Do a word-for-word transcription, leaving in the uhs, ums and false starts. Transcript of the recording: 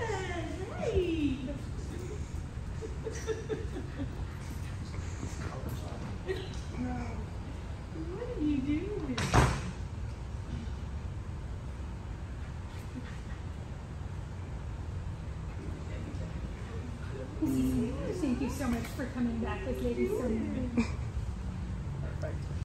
Hey! What are you doing? Thank you so much for coming back with Lady Summer.